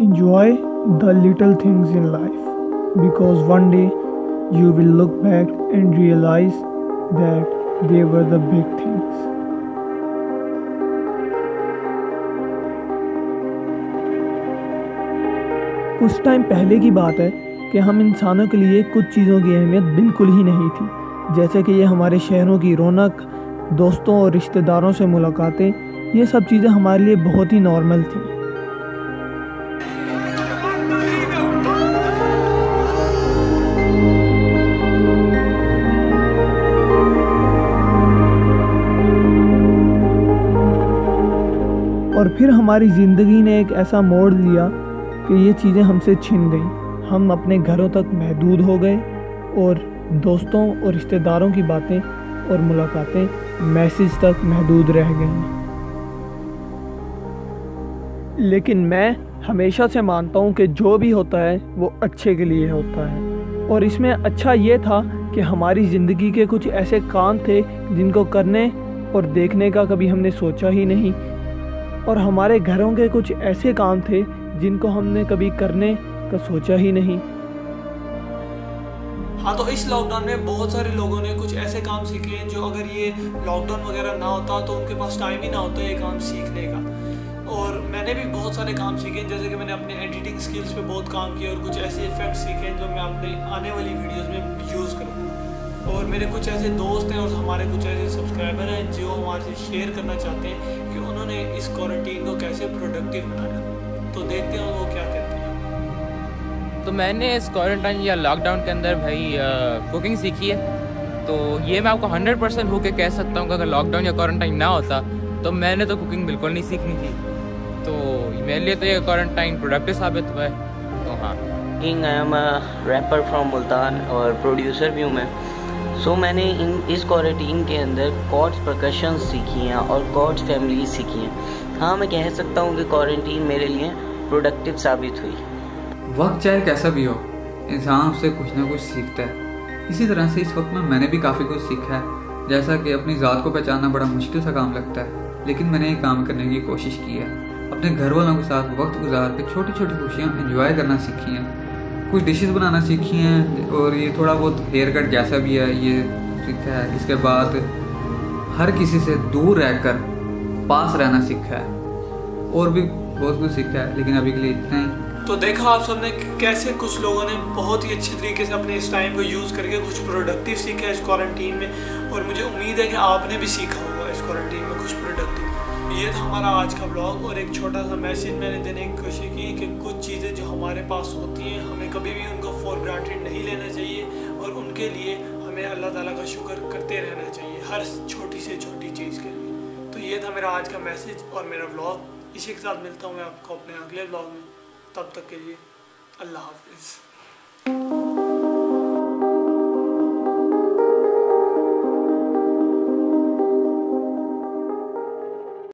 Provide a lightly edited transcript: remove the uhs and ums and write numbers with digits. Enjoy the little things in life, because one day you will look back and realize that they were the big things. कुछ time पहले की बात है कि हम इंसानों के लिए कुछ चीज़ों की अहमियत बिल्कुल ही नहीं थी, जैसे कि ये हमारे शहरों की रौनक, दोस्तों और रिश्तेदारों से मुलाकातें, ये सब चीज़ें हमारे लिए बहुत ही नॉर्मल थी। और फिर हमारी ज़िंदगी ने एक ऐसा मोड़ लिया कि ये चीज़ें हमसे छिन गई। हम अपने घरों तक महदूद हो गए और दोस्तों और रिश्तेदारों की बातें और मुलाकातें मैसेज तक महदूद रह गई। लेकिन मैं हमेशा से मानता हूँ कि जो भी होता है वो अच्छे के लिए होता है, और इसमें अच्छा ये था कि हमारी ज़िंदगी के कुछ ऐसे काम थे जिनको करने और देखने का कभी हमने सोचा ही नहीं, और हमारे घरों के कुछ ऐसे काम थे जिनको हमने कभी करने का सोचा ही नहीं। हाँ, तो इस लॉकडाउन में बहुत सारे लोगों ने कुछ ऐसे काम सीखे हैं जो अगर ये लॉकडाउन वगैरह ना होता तो उनके पास टाइम ही ना होता ये काम सीखने का। और मैंने भी बहुत सारे काम सीखे, जैसे कि मैंने अपने एडिटिंग स्किल्स पे बहुत काम किया और कुछ ऐसे इफेक्ट सीखे जो मैं अपने आने वाली वीडियोज़ में यूज़ करूँ। और मेरे कुछ ऐसे दोस्त हैं और हमारे कुछ ऐसे सब्सक्राइबर हैं जो हमारे से शेयर करना चाहते हैं कि उन्होंने इस क्वारंटीन को कैसे प्रोडक्टिव बनाया, तो देखते हैं वो क्या कहते हैं। तो मैंने इस क्वारंटाइन या लॉकडाउन के अंदर भाई कुकिंग सीखी है, तो ये मैं आपको 100% होके कह सकता हूँ कि अगर लॉकडाउन या क्वारंटाइन ना होता तो मैंने तो कुकिंग बिल्कुल नहीं सीखनी थी। तो मेरे लिए तो ये क्वारंटाइन प्रोडक्टिव साबित हुआ है। तो हाँ, I am rapper from Multan और प्रोड्यूसर भी हूँ मैं। सो मैंने इस क्वारंटाइन के अंदर कॉर्ड्स परकशन सीखी हैं और कॉर्ड्स फैमिली सीखी हैं। हाँ, मैं कह सकता हूँ कि क्वारंटाइन मेरे लिए प्रोडक्टिव साबित हुई। वक्त चाहे कैसा भी हो, इंसान उससे कुछ ना कुछ सीखता है। इसी तरह से इस वक्त में मैंने भी काफ़ी कुछ सीखा है, जैसा कि अपनी ज़ात को पहचानना बड़ा मुश्किल सा काम लगता है, लेकिन मैंने ये काम करने की कोशिश की है। अपने घर वालों के साथ वक्त गुजार कर छोटी छोटी खुशियाँ इंजॉय करना सीखी हैं। कुछ डिशेस बनाना सीखी हैं और ये थोड़ा बहुत हेयर कट जैसा भी है ये सीखा है। इसके बाद हर किसी से दूर रहकर पास रहना सीखा है और भी बहुत कुछ सीखा है, लेकिन अभी के लिए इतना ही। तो देखा आप सबने कैसे कुछ लोगों ने बहुत ही अच्छे तरीके से अपने इस टाइम को यूज़ करके कुछ प्रोडक्टिव सीखा है इस क्वारंटीन में, और मुझे उम्मीद है कि आपने भी सीखा होगा इस क्वारंटीन में कुछ प्रोडक्टिव। ये था हमारा आज का ब्लॉग और एक छोटा सा मैसेज मैंने देने की कोशिश की कि कुछ चीज़ें जो हमारे पास होती हैं हमें कभी भी उनको फॉर ग्रांटेड नहीं लेना चाहिए, और उनके लिए हमें अल्लाह ताला का शुक्र करते रहना चाहिए हर छोटी से छोटी चीज़ के लिए। तो ये था मेरा आज का मैसेज और मेरा ब्लॉग। इसी के साथ मिलता हूँ मैं आपको अपने अगले ब्लॉग में। तब तक के लिए अल्लाह हाफिज़।